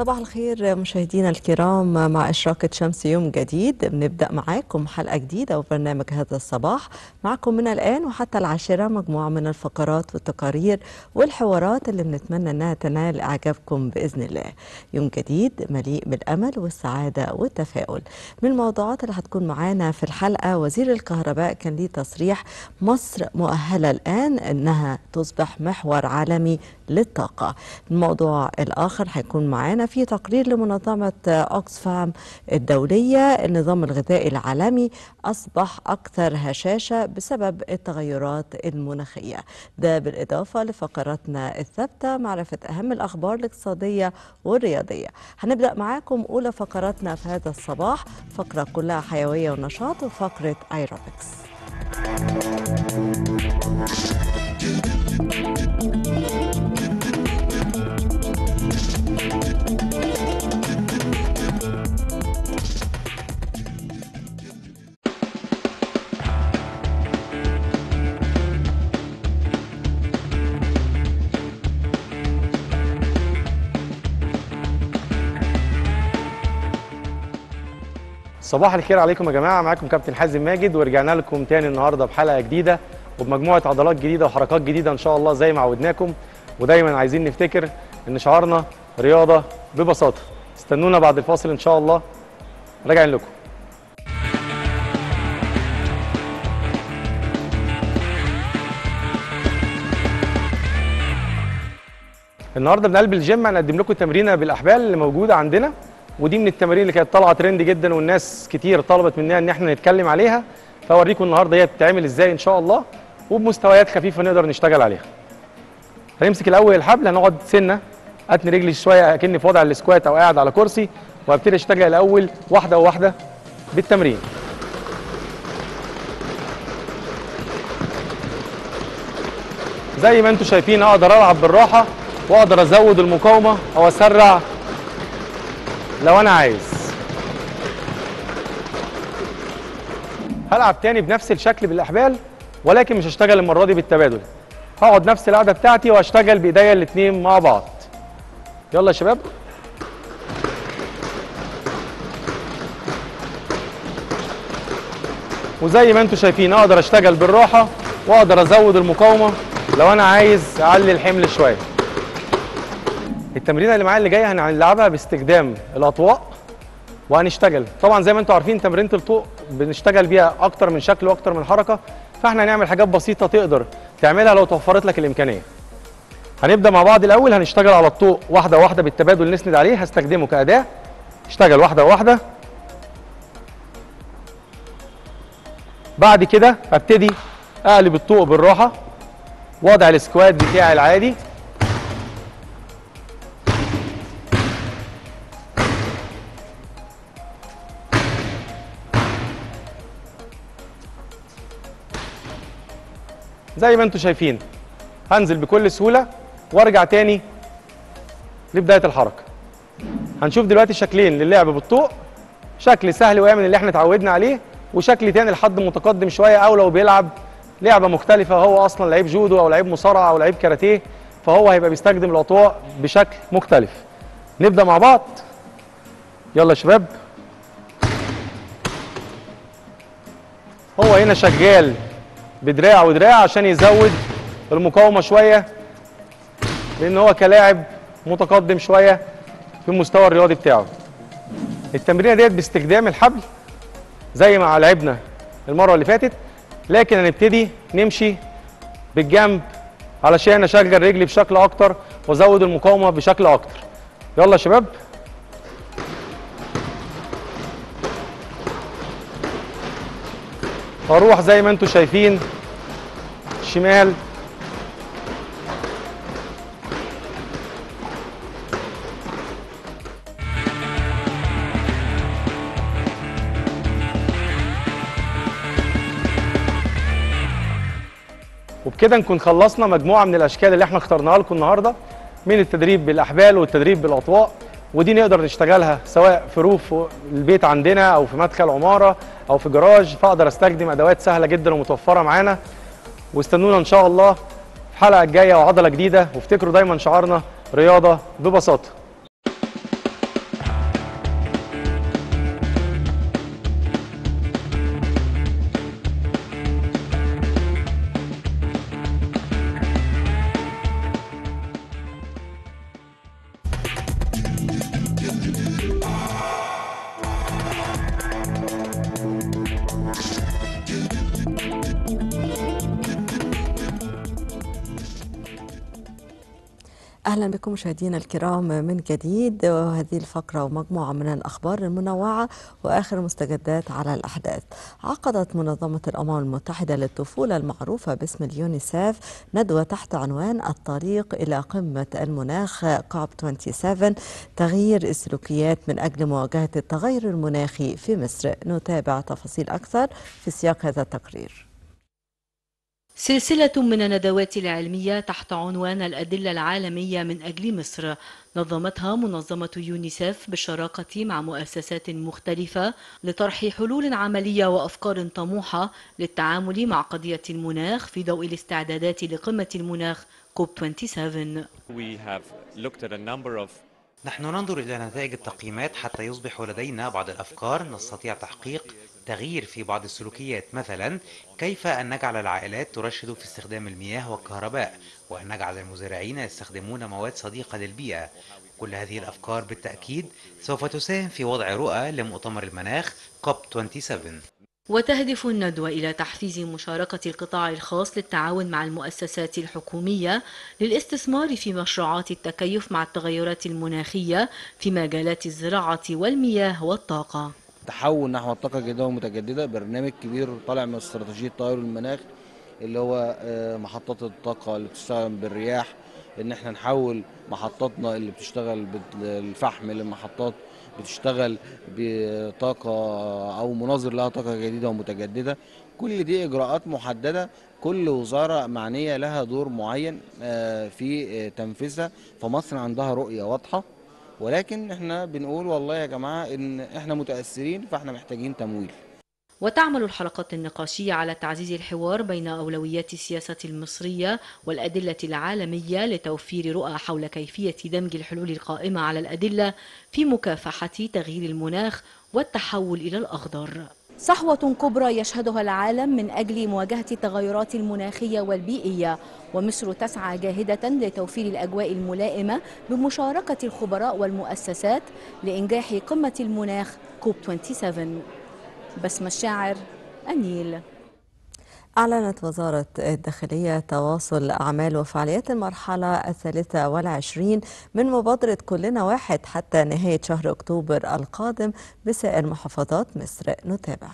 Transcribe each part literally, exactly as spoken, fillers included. صباح الخير مشاهدينا الكرام، مع إشراقة شمس يوم جديد بنبدأ معاكم حلقة جديدة وبرنامج هذا الصباح معكم من الآن وحتى العاشرة، مجموعة من الفقرات والتقارير والحوارات اللي بنتمنى أنها تنال إعجابكم بإذن الله. يوم جديد مليء بالأمل والسعادة والتفاؤل. من الموضوعات اللي هتكون معانا في الحلقة، وزير الكهرباء كان ليه تصريح مصر مؤهلة الآن أنها تصبح محور عالمي للطاقة. الموضوع الآخر هيكون معانا في تقرير لمنظمة أوكسفام الدولية، النظام الغذائي العالمي أصبح أكثر هشاشة بسبب التغيرات المناخية. ده بالإضافة لفقراتنا الثابتة معرفة أهم الأخبار الاقتصادية والرياضية. هنبدأ معاكم أولى فقراتنا في هذا الصباح، فقرة كلها حيوية ونشاط، وفقرة ايروبكس. صباح الخير عليكم يا جماعه، معاكم كابتن حازم ماجد، ورجعنا لكم تاني النهارده بحلقه جديده وبمجموعه عضلات جديده وحركات جديده ان شاء الله زي ما عودناكم. ودايما عايزين نفتكر ان شعارنا رياضه ببساطه. استنونا بعد الفاصل ان شاء الله، راجعين لكم. النهارده من قلب الجيم هنقدم لكم تمرينه بالاحبال اللي موجوده عندنا، ودي من التمارين اللي كانت طالعه ترند جدا والناس كتير طلبت مننا ان احنا نتكلم عليها، فاوريكم النهارده هي بتتعمل ازاي ان شاء الله، وبمستويات خفيفه نقدر نشتغل عليها. هنمسك الاول الحبل، هنقعد سنه اتني رجلي شويه اكني في وضع السكوات او قاعد على كرسي، وهبتدي اشتغل الاول واحده واحده بالتمرين. زي ما انتم شايفين اقدر العب بالراحه واقدر ازود المقاومه او اسرع لو انا عايز. هلعب تاني بنفس الشكل بالاحبال، ولكن مش هشتغل المره دي بالتبادل، هقعد نفس القعده بتاعتي وهشتغل بايديا الاثنين مع بعض. يلا يا شباب. وزي ما انتم شايفين اقدر اشتغل بالراحه واقدر ازود المقاومه لو انا عايز اعلي الحمل شويه. التمرينه اللي معايا اللي جايه هنلعبها باستخدام الاطواق، وهنشتغل طبعا زي ما انتم عارفين تمرينه الطوق بنشتغل بيها اكتر من شكل واكتر من حركه، فاحنا هنعمل حاجات بسيطه تقدر تعملها لو توفرت لك الامكانيه. هنبدا مع بعض الاول، هنشتغل على الطوق واحده واحده بالتبادل نسند عليه، هستخدمه كاداه. اشتغل واحده واحده. بعد كده هبتدي اقلب الطوق بالراحه، وضع السكوات بتاعي العادي، زي ما انتم شايفين هنزل بكل سهوله وارجع تاني لبدايه الحركه. هنشوف دلوقتي شكلين للعب بالطوق، شكل سهل وامن اللي احنا اتعودنا عليه، وشكل تاني لحد متقدم شويه او لو بيلعب لعبه مختلفه، هو اصلا لعيب جودو او لعيب مصارعه او لعيب كاراتيه، فهو هيبقى بيستخدم الاطواق بشكل مختلف. نبدا مع بعض. يلا يا شباب. هو هنا شغال بدراع ودراع عشان يزود المقاومه شويه، لان هو كلاعب متقدم شويه في المستوى الرياضي بتاعه. التمرينه ديت باستخدام الحبل زي ما لعبنا المره اللي فاتت، لكن هنبتدي نمشي بالجنب علشان اشغل رجلي بشكل اكتر وازود المقاومه بشكل اكتر. يلا يا شباب. هروح زي ما انتم شايفين شمال وبكده نكون خلصنا مجموعه من الاشكال اللي احنا اخترناها لكم النهارده من التدريب بالاحبال والتدريب بالاطواق، ودي نقدر نشتغلها سواء في روف البيت عندنا او في مدخل عماره او في جراج، فاقدر استخدم ادوات سهله جدا ومتوفره معانا. واستنونا ان شاء الله في الحلقه الجايه وعضله جديده، وافتكروا دايما شعارنا رياضه ببساطه. أهلا بكم مشاهدينا الكرام من جديد، وهذه الفقرة ومجموعة من الأخبار المنوعة وآخر مستجدات على الأحداث. عقدت منظمة الأمم المتحدة للطفولة المعروفة باسم اليونيسيف ندوة تحت عنوان الطريق إلى قمة المناخ كوب سبعة وعشرين تغيير السلوكيات من أجل مواجهة التغير المناخي في مصر. نتابع تفاصيل أكثر في سياق هذا التقرير. سلسلة من الندوات العلمية تحت عنوان الأدلة العالمية من أجل مصر نظمتها منظمة يونيسيف بالشراكة مع مؤسسات مختلفة لطرح حلول عملية وأفكار طموحة للتعامل مع قضية المناخ في ضوء الاستعدادات لقمة المناخ كوب سبعة وعشرين. نحن ننظر إلى نتائج التقييمات حتى يصبح لدينا بعض الأفكار نستطيع تحقيق تغيير في بعض السلوكيات، مثلا كيف أن نجعل العائلات ترشد في استخدام المياه والكهرباء، وأن نجعل المزارعين يستخدمون مواد صديقة للبيئة. كل هذه الأفكار بالتأكيد سوف تساهم في وضع رؤى لمؤتمر المناخ كوب سبعة وعشرين. وتهدف الندوة إلى تحفيز مشاركة القطاع الخاص للتعاون مع المؤسسات الحكومية للاستثمار في مشروعات التكيف مع التغيرات المناخية في مجالات الزراعة والمياه والطاقة. تحول نحو الطاقة الجديدة والمتجددة برنامج كبير طالع من استراتيجية تغير المناخ اللي هو محطات الطاقة اللي بتشتغل بالرياح، إن احنا نحول محطاتنا اللي بتشتغل بالفحم لمحطات بتشتغل بطاقة أو مناظر لها طاقة جديدة ومتجددة. كل دي إجراءات محددة، كل وزارة معنية لها دور معين في تنفيذها. فمصر عندها رؤية واضحة، ولكن احنا بنقول والله يا جماعة إن احنا متأثرين فاحنا محتاجين تمويل. وتعمل الحلقات النقاشية على تعزيز الحوار بين أولويات السياسة المصرية والأدلة العالمية لتوفير رؤى حول كيفية دمج الحلول القائمة على الأدلة في مكافحة تغيير المناخ والتحول إلى الأخضر. صحوة كبرى يشهدها العالم من أجل مواجهة التغيرات المناخية والبيئية، ومصر تسعى جاهدة لتوفير الأجواء الملائمة بمشاركة الخبراء والمؤسسات لإنجاح قمة المناخ كوب سبعة وعشرين. بسمة الشاعر، النيل. أعلنت وزارة الداخلية تواصل أعمال وفعاليات المرحلة الثالثة والعشرين من مبادرة كلنا واحد حتى نهاية شهر أكتوبر القادم بسائر محافظات مصر. نتابع.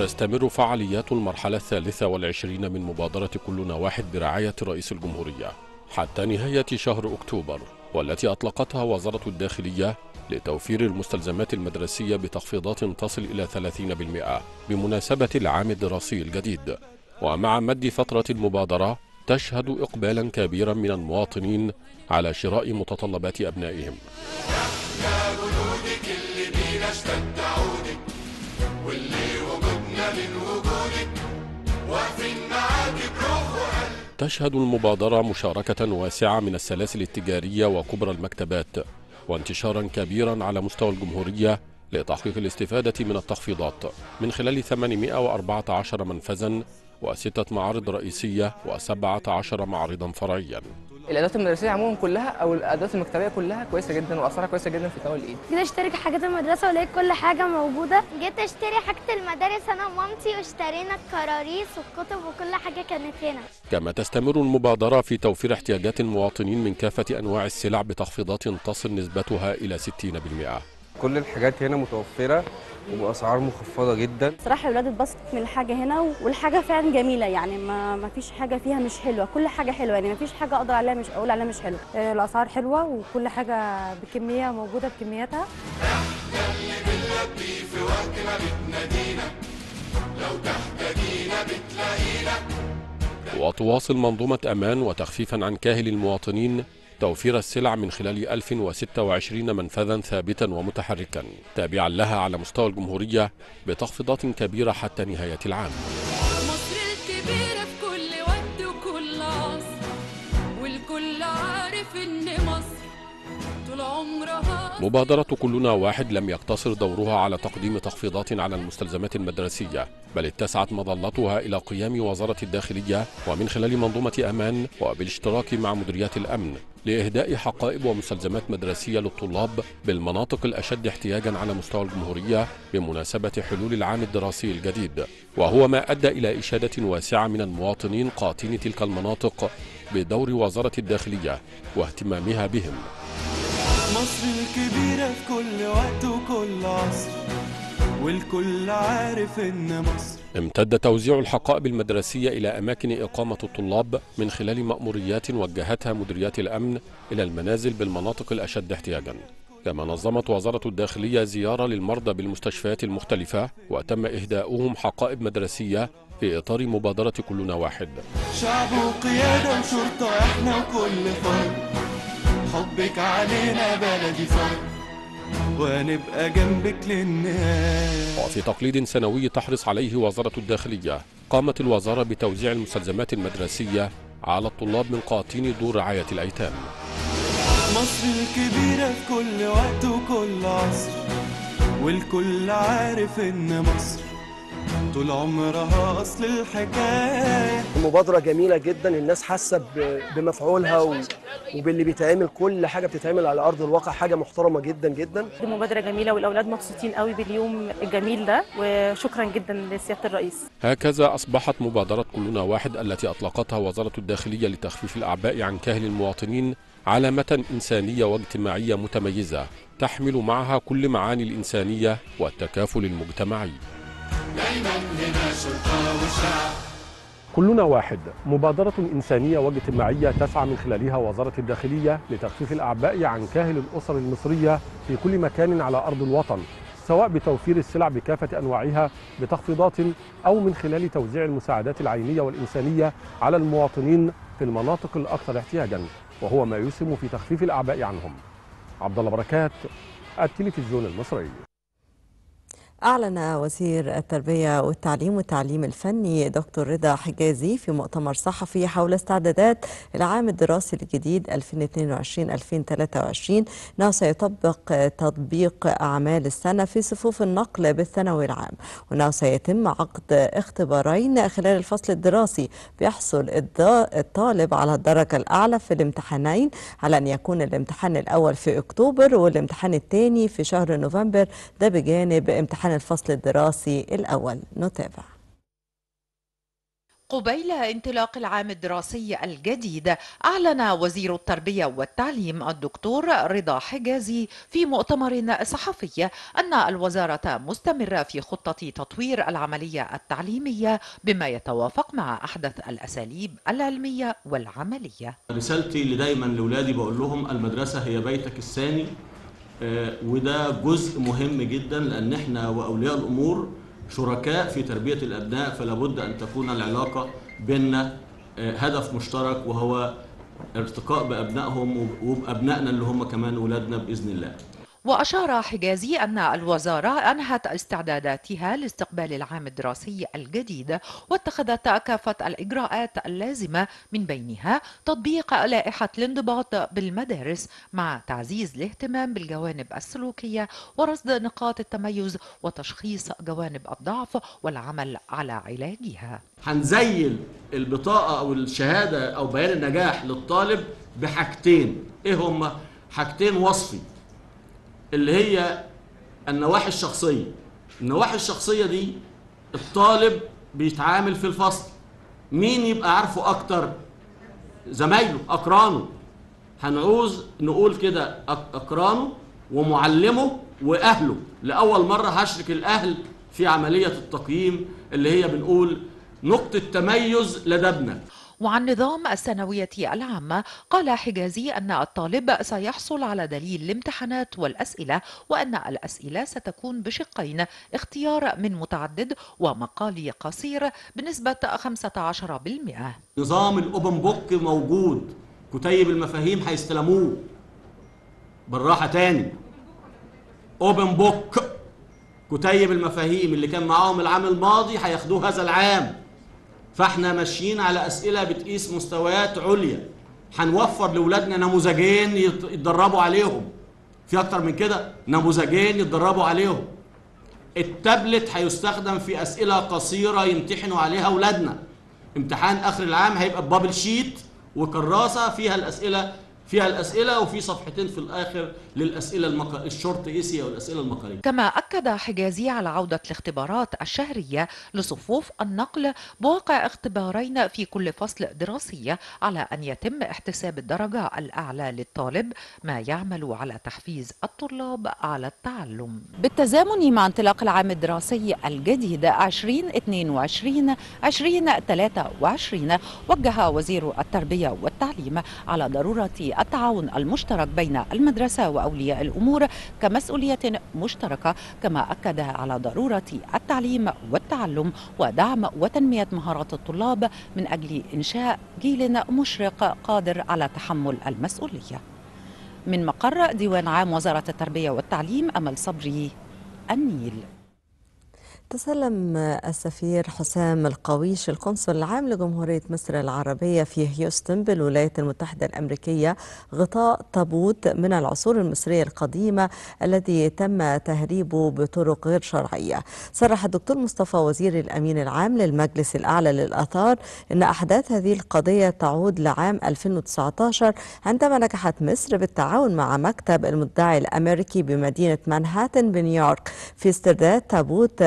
تستمر فعاليات المرحلة الثالثة والعشرين من مبادرة كلنا واحد برعاية رئيس الجمهورية حتى نهاية شهر أكتوبر، والتي أطلقتها وزارة الداخلية لتوفير المستلزمات المدرسية بتخفيضات تصل إلى ثلاثين بالمئة بمناسبة العام الدراسي الجديد. ومع مد فترة المبادرة تشهد إقبالا كبيرا من المواطنين على شراء متطلبات أبنائهم. تشهد المبادرة مشاركة واسعة من السلاسل التجارية وكبرى المكتبات، وانتشارا كبيرا على مستوى الجمهورية لتحقيق الاستفادة من التخفيضات من خلال ثمانمئة وأربعة عشر منفذا وستة معارض رئيسية وسبعة عشر معرضا فرعيا. الادوات المدرسيه عموما كلها او الادوات المكتبيه كلها كويسه جدا واسعارها كويسه جدا في تناول الايد. جيت اشتري حاجات المدرسه ولقيت كل حاجه موجوده. جيت اشتري حاجه المدارس انا ومامتي واشترينا الكراريس والكتب وكل حاجه كانت هنا. كما تستمر المبادره في توفير احتياجات المواطنين من كافه انواع السلع بتخفيضات تصل نسبتها الى ستين بالمئة. كل الحاجات هنا متوفره وباسعار مخفضه جدا. صراحه الولاد اتبسطت من الحاجه هنا، والحاجه فعلا جميله، يعني ما ما فيش حاجه فيها مش حلوه، كل حاجه حلوه، يعني ما فيش حاجه اقدر عليها مش اقول عليها مش حلوه. الاسعار حلوه وكل حاجه بكميه موجوده بكمياتها. وتواصل منظومه امان وتخفيفا عن كاهل المواطنين توفير السلع من خلال ألف وستة وعشرين منفذا ثابتا ومتحركا تابعا لها على مستوى الجمهورية بتخفيضات كبيرة حتى نهاية العام. مصر الكبيرة في كل وقت وكل عصر، والكل عارف إن مصر مبادرة كلنا واحد لم يقتصر دورها على تقديم تخفيضات على المستلزمات المدرسية، بل اتسعت مظلتها إلى قيام وزارة الداخلية ومن خلال منظومة أمان وبالاشتراك مع مديريات الأمن لإهداء حقائب ومستلزمات مدرسية للطلاب بالمناطق الأشد احتياجاً على مستوى الجمهورية بمناسبة حلول العام الدراسي الجديد، وهو ما أدى إلى إشادة واسعة من المواطنين قاطني تلك المناطق بدور وزارة الداخلية واهتمامها بهم. مصر الكبيرة في كل وقت وكل عصر والكل عارف إن مصر. امتد توزيع الحقائب المدرسية إلى أماكن إقامة الطلاب من خلال مأموريات وجهتها مديريات الأمن إلى المنازل بالمناطق الأشد احتياجاً. كما نظمت وزارة الداخلية زيارة للمرضى بالمستشفيات المختلفة وتم إهداؤهم حقائب مدرسية في إطار مبادرة كلنا واحد. شعب وقيادة وشرطة إحنا وكل فرد، حبك علينا بلدي فرد ونبقى جنبك للناس. وفي تقليد سنوي تحرص عليه وزارة الداخلية، قامت الوزارة بتوزيع المستلزمات المدرسية على الطلاب من قاطني دور رعاية الأيتام. مصر الكبيرة في كل وقت وكل عصر والكل عارف إن مصر طول عمرها أصل الحكاية. المبادرة جميلة جدا، الناس حاسة بمفعولها وباللي بيتعمل، كل حاجة بتتعمل على أرض الواقع حاجة محترمة جدا جدا. دي مبادرة جميلة والأولاد مبسوطين قوي باليوم الجميل ده، وشكرا جدا لسيادة الرئيس. هكذا أصبحت مبادرة كلنا واحد التي أطلقتها وزارة الداخلية لتخفيف الأعباء عن كاهل المواطنين علامة إنسانية واجتماعية متميزة تحمل معها كل معاني الإنسانية والتكافل المجتمعي. دايما هنا شرطة وشعب. كلنا واحد مبادرة إنسانية واجتماعية تسعى من خلالها وزارة الداخلية لتخفيف الأعباء عن كاهل الأسر المصرية في كل مكان على أرض الوطن، سواء بتوفير السلع بكافة أنواعها بتخفيضات أو من خلال توزيع المساعدات العينية والإنسانية على المواطنين في المناطق الأكثر احتياجاً، وهو ما يسهم في تخفيف الأعباء عنهم. عبد الله بركات، التلفزيون المصري. أعلن وزير التربية والتعليم والتعليم الفني دكتور رضا حجازي في مؤتمر صحفي حول استعدادات العام الدراسي الجديد ألفين واثنين وعشرين ألفين وثلاثة وعشرين أنه سيطبق تطبيق أعمال السنة في صفوف النقل بالثانوي العام، وأنه سيتم عقد اختبارين خلال الفصل الدراسي بيحصل الطالب على الدرجة الأعلى في الامتحانين، على أن يكون الامتحان الأول في أكتوبر والامتحان الثاني في شهر نوفمبر، ده بجانب امتحان الفصل الدراسي الأول. نتابع. قبيل انطلاق العام الدراسي الجديد، أعلن وزير التربية والتعليم الدكتور رضا حجازي في مؤتمر صحفي أن الوزارة مستمرة في خطة تطوير العملية التعليمية بما يتوافق مع أحدث الأساليب العلمية والعملية. رسالتي اللي دايما لأولادي بقول لهم المدرسة هي بيتك الثاني، وده جزء مهم جدا لأن احنا وأولياء الأمور شركاء في تربية الأبناء، فلا بد أن تكون العلاقة بيننا هدف مشترك وهو ارتقاء بأبنائهم وبأبنائنا اللي هم كمان أولادنا بإذن الله. وأشار حجازي أن الوزارة أنهت استعداداتها لاستقبال العام الدراسي الجديد واتخذت كافة الإجراءات اللازمة، من بينها تطبيق لائحة الانضباط بالمدارس مع تعزيز الاهتمام بالجوانب السلوكية ورصد نقاط التميز وتشخيص جوانب الضعف والعمل على علاجها. هنزيل البطاقة أو الشهادة أو بيان النجاح للطالب بحاجتين، إيه هما؟ حاجتين وصفي، اللي هي النواحي الشخصية. النواحي الشخصية دي الطالب بيتعامل في الفصل، مين يبقى عارفه أكتر؟ زمايله، أقرانه. هنعوز نقول كده أقرانه ومعلمه وأهله. لأول مرة هشرك الأهل في عملية التقييم اللي هي بنقول نقطة تميز لدى ابنك. وعن نظام الثانوية العامة، قال حجازي أن الطالب سيحصل على دليل الامتحانات والأسئلة، وأن الأسئلة ستكون بشقين، اختيار من متعدد ومقالي قصير بنسبة خمسة عشر بالمئة. نظام الأوبن بوك موجود، كتيب المفاهيم هيستلموه بالراحة تاني. أوبن بوك كتيب المفاهيم اللي كان معاهم العام الماضي هياخدوه هذا العام. فاحنا ماشيين على اسئله بتقيس مستويات عليا، هنوفر لاولادنا نموذجين يتدربوا عليهم. في اكتر من كده، نموذجين يتدربوا عليهم. التابلت هيستخدم في اسئله قصيره يمتحنوا عليها اولادنا. امتحان اخر العام هيبقى بابل شيت وكراسه فيها الاسئله فيها الاسئله وفي صفحتين في الاخر للاسئله المق... الشورت ايسي والاسئله المقاليه. كما اكد حجازي على عوده الاختبارات الشهريه لصفوف النقل بواقع اختبارين في كل فصل دراسيه، على ان يتم احتساب الدرجه الاعلى للطالب، ما يعمل على تحفيز الطلاب على التعلم. بالتزامن مع انطلاق العام الدراسي الجديد ألفين واثنين وعشرين ألفين وثلاثة وعشرين، وجه وزير التربيه والتعليم على ضروره التعاون المشترك بين المدرسة وأولياء الأمور كمسؤولية مشتركة، كما أكد على ضرورة التعليم والتعلم ودعم وتنمية مهارات الطلاب من أجل إنشاء جيل مشرق قادر على تحمل المسؤولية. من مقر ديوان عام وزارة التربية والتعليم، أمل صبري، النيل. تسلم السفير حسام القويش القنصل العام لجمهورية مصر العربية في هيوستن بالولايات المتحدة الأمريكية غطاء تابوت من العصور المصرية القديمة الذي تم تهريبه بطرق غير شرعية. صرح الدكتور مصطفى وزير الأمين العام للمجلس الأعلى للآثار أن أحداث هذه القضية تعود لعام ألفين وتسعة عشر، عندما نجحت مصر بالتعاون مع مكتب المدعي الأمريكي بمدينة مانهاتن بنيويورك في استرداد تابوت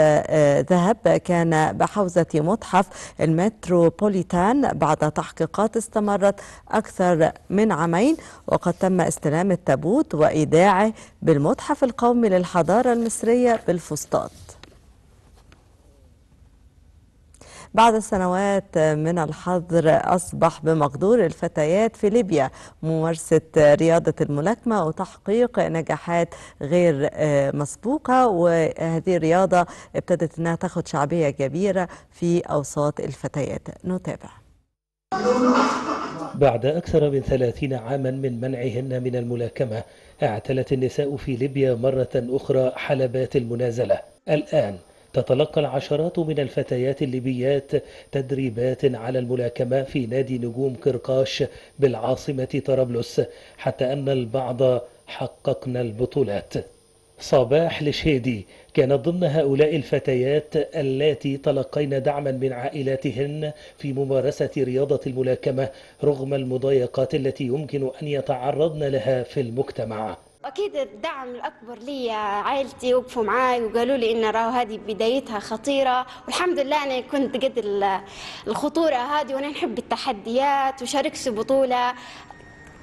ذهب كان بحوزة متحف المتروبوليتان بعد تحقيقات استمرت أكثر من عامين، وقد تم استلام التابوت وإيداعه بالمتحف القومي للحضارة المصرية بالفسطاط. بعد سنوات من الحظر أصبح بمقدور الفتيات في ليبيا ممارسة رياضة الملاكمة وتحقيق نجاحات غير مسبوقة، وهذه الرياضة ابتدت أنها تاخد شعبية كبيرة في أوساط الفتيات. نتابع. بعد أكثر من ثلاثين عاما من منعهن من الملاكمة، اعتلت النساء في ليبيا مرة أخرى حلبات المنازلة. الآن تتلقى العشرات من الفتيات الليبيات تدريبات على الملاكمة في نادي نجوم قرقاش بالعاصمة طرابلس، حتى أن البعض حققن البطولات. صباح الشهيدي كانت ضمن هؤلاء الفتيات اللاتي تلقين دعما من عائلاتهن في ممارسة رياضة الملاكمة رغم المضايقات التي يمكن أن يتعرضن لها في المجتمع. أكيد الدعم الأكبر لي عائلتي، وقفوا معاي وقالوا لي إن راهو هذه بدايتها خطيرة، والحمد لله أنا كنت قد الخطورة هذه، وأنا نحب التحديات وشاركت في بطولة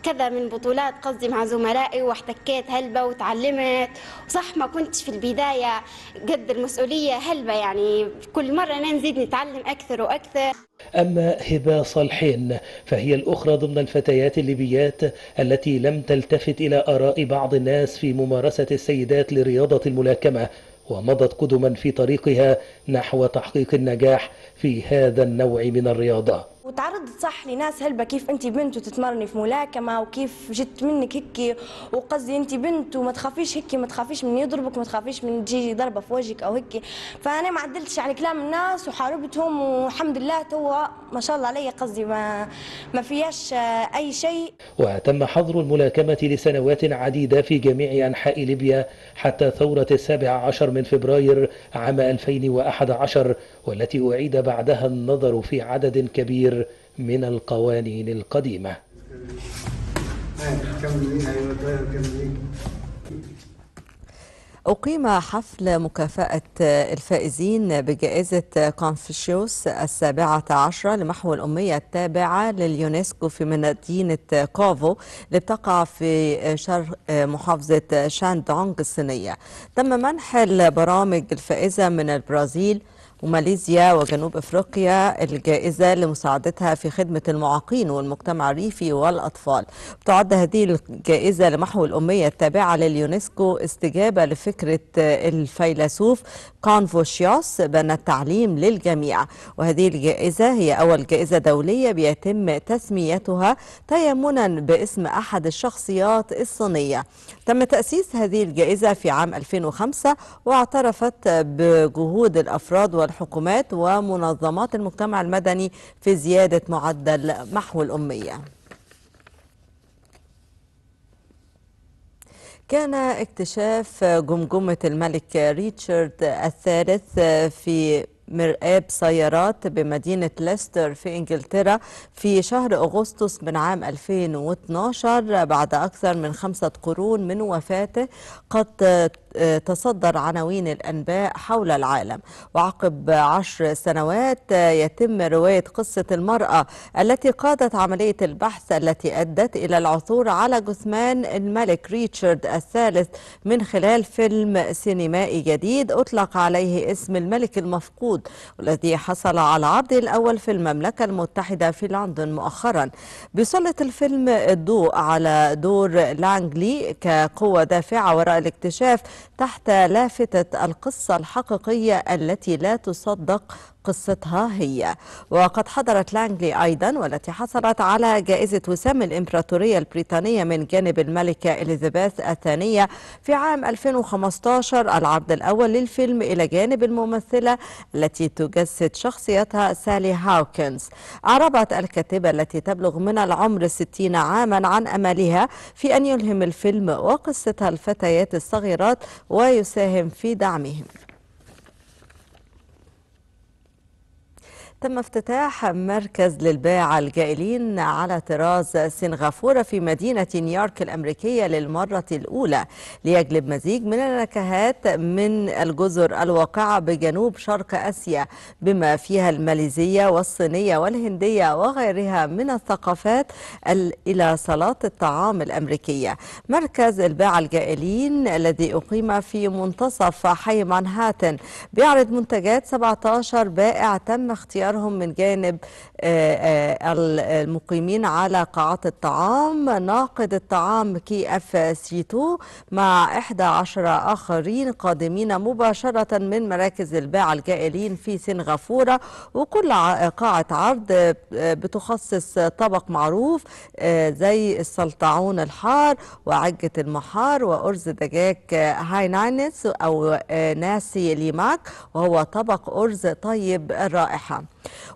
كذا من بطولات قصدي مع زملائي، واحتكيت هلبة وتعلمت. صح ما كنتش في البداية قد المسؤولية هلبة، يعني كل مرة أنا نزيد نتعلم أكثر وأكثر. أما هبة صالحين فهي الأخرى ضمن الفتيات الليبيات التي لم تلتفت إلى آراء بعض الناس في ممارسة السيدات لرياضة الملاكمة، ومضت قدما في طريقها نحو تحقيق النجاح في هذا النوع من الرياضة. وتعرضت صح لناس هلبة، كيف انت بنت وتتمرني في ملاكمه، وكيف جت منك هيك، وقصدي انت بنت وما تخافيش هيك، ما تخافيش من يضربك، ما تخافيش من تجي ضربه في وجهك او هيك. فانا ما عدلتش على كلام الناس وحاربتهم، والحمد لله تو ما شاء الله علي، قصدي ما ما فيهاش اي شيء. وتم حظر الملاكمه لسنوات عديده في جميع انحاء ليبيا حتى ثوره السابع عشر من فبراير عام ألفين وأحد عشر، والتي اعيد بعدها النظر في عدد كبير من القوانين القديمة. أقيم حفل مكافأة الفائزين بجائزة كونفوشيوس السابعة عشرة لمحو الأمية التابعة لليونسكو في مدينة كوفو اللي بتقع في شرق محافظة شاندونغ الصينية. تم منح البرامج الفائزة من البرازيل وماليزيا وجنوب افريقيا الجائزه لمساعدتها في خدمه المعاقين والمجتمع الريفي والاطفال. تعد هذه الجائزه لمحو الاميه التابعه لليونسكو استجابه لفكره الفيلسوف كونفوشيوس بان التعليم للجميع، وهذه الجائزه هي اول جائزه دوليه بيتم تسميتها تيمنا باسم احد الشخصيات الصينيه. تم تاسيس هذه الجائزه في عام ألفين وخمسة، واعترفت بجهود الافراد والمجتمع الحكومات ومنظمات المجتمع المدني في زيادة معدل محو الأمية. كان اكتشاف جمجمة الملك ريتشارد الثالث في مرآب سيارات بمدينة ليستر في إنجلترا في شهر أغسطس من عام ألفين واثناشر بعد أكثر من خمسة قرون من وفاته قد تصدر عناوين الأنباء حول العالم. وعقب عشر سنوات يتم رواية قصة المرأة التي قادت عملية البحث التي أدت إلى العثور على جثمان الملك ريتشارد الثالث من خلال فيلم سينمائي جديد أطلق عليه اسم الملك المفقود، والذي حصل على عرضه الأول في المملكة المتحدة في لندن مؤخرا. بيسلط الفيلم الضوء على دور لانجلي كقوة دافعة وراء الاكتشاف، تحت لافتة القصة الحقيقية التي لا تصدق قصتها هي. وقد حضرت لانجلي أيضا والتي حصلت على جائزة وسام الإمبراطورية البريطانية من جانب الملكة اليزابيث الثانية في عام ألفين وخمستاشر العرض الأول للفيلم إلى جانب الممثلة التي تجسد شخصيتها سالي هاوكينز. أعربت الكاتبة التي تبلغ من العمر ستين عاما عن أملها في أن يلهم الفيلم وقصتها الفتيات الصغيرات ويساهم في دعمهم. تم افتتاح مركز للباعة الجائلين على طراز سنغافورة في مدينة نيويورك الأمريكية للمرة الأولى ليجلب مزيج من النكهات من الجزر الواقعة بجنوب شرق آسيا بما فيها الماليزية والصينية والهندية وغيرها من الثقافات إلى صالات الطعام الأمريكية. مركز الباعة الجائلين الذي أقيم في منتصف حي مانهاتن بيعرض منتجات سبعتاشر بائع تم اختيار من جانب المقيمين على قاعات الطعام. ناقد الطعام كي اف سي اتنين مع إحدى عشر آخرين قادمين مباشرة من مراكز الباعة الجائلين في سنغافورة، وكل قاعة عرض بتخصص طبق معروف زي السلطعون الحار وعجة المحار وأرز دجاج هاينانس أو ناسي ليماك، وهو طبق أرز طيب الرائحة.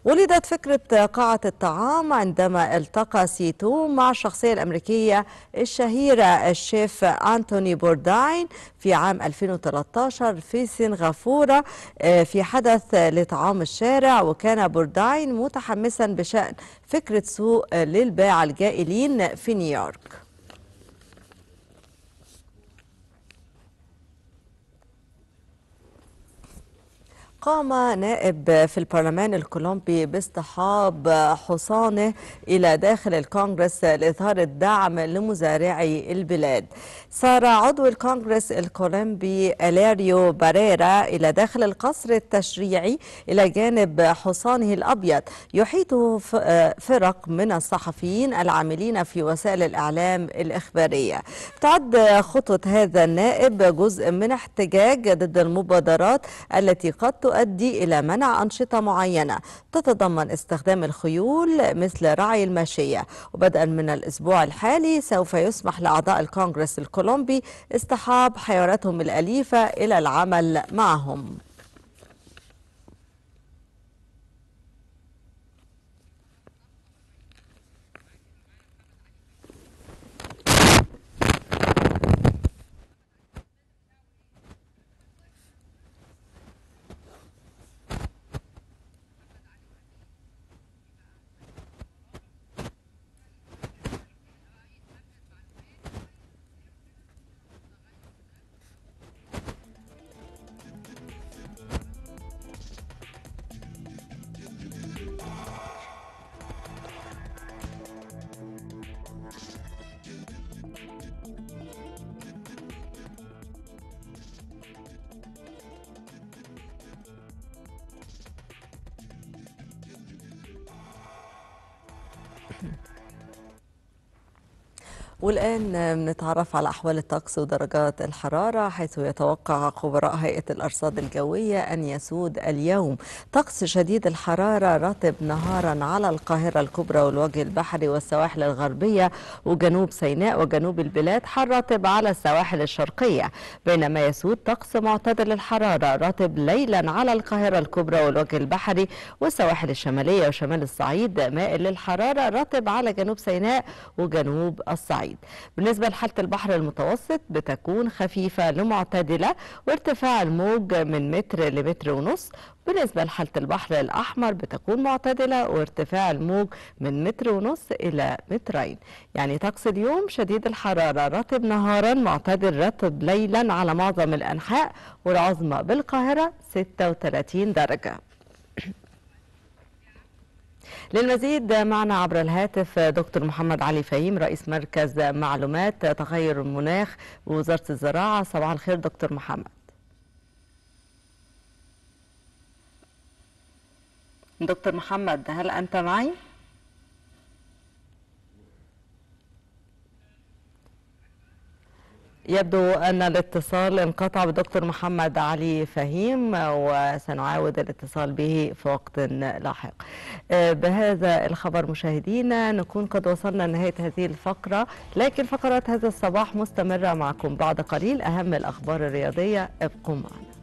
ولدت فكرة قاعة الطعام عندما التقى سيتو مع الشخصية الأمريكية الشهيرة الشيف أنطوني بورداين في عام ألفين وتلتاشر في سنغافورة في حدث لطعام الشارع. وكان بورداين متحمسا بشأن فكرة سوق للباعة الجائلين في نيويورك. قام نائب في البرلمان الكولومبي باصطحاب حصانه إلى داخل الكونغرس لإظهار الدعم لمزارعي البلاد. سار عضو الكونغرس الكولومبي أليريو باريرا إلى داخل القصر التشريعي إلى جانب حصانه الأبيض يحيطه فرق من الصحفيين العاملين في وسائل الإعلام الإخبارية. تعد خطوة هذا النائب جزء من احتجاج ضد المبادرات التي قد تؤدي إلى منع أنشطة معينة تتضمن استخدام الخيول مثل رعي الماشية. وبدءا من الأسبوع الحالي سوف يسمح لأعضاء الكونغرس الكولومبي اصطحاب حيواناتهم الأليفة إلى العمل معهم. والآن نتعرف على أحوال الطقس ودرجات الحرارة، حيث يتوقع خبراء هيئة الأرصاد الجوية أن يسود اليوم طقس شديد الحرارة رطب نهارا على القاهرة الكبرى والوجه البحري والسواحل الغربية وجنوب سيناء وجنوب البلاد، حر رطب على السواحل الشرقية، بينما يسود طقس معتدل الحرارة رطب ليلا على القاهرة الكبرى والوجه البحري والسواحل الشمالية وشمال الصعيد، مائل للحرارة رطب على جنوب سيناء وجنوب الصعيد. الصعيد. بالنسبة لحالة البحر المتوسط بتكون خفيفة لمعتدلة وارتفاع الموج من متر لمتر ونص. بالنسبة لحالة البحر الأحمر بتكون معتدلة وارتفاع الموج من متر ونص إلى مترين. يعني طقس اليوم شديد الحرارة رطب نهارا معتدل رطب ليلا على معظم الأنحاء، والعظمى بالقاهرة ستة وثلاثين درجة. للمزيد معنا عبر الهاتف دكتور محمد علي فهيم رئيس مركز معلومات تغير المناخ بوزارة الزراعة. صباح الخير دكتور محمد. دكتور محمد هل أنت معي؟ يبدو أن الاتصال انقطع بدكتور محمد علي فهيم، وسنعاود الاتصال به في وقت لاحق. بهذا الخبر مشاهدينا نكون قد وصلنا لنهاية هذه الفقرة، لكن فقرات هذا الصباح مستمرة معكم بعد قليل. أهم الأخبار الرياضية ابقوا معنا.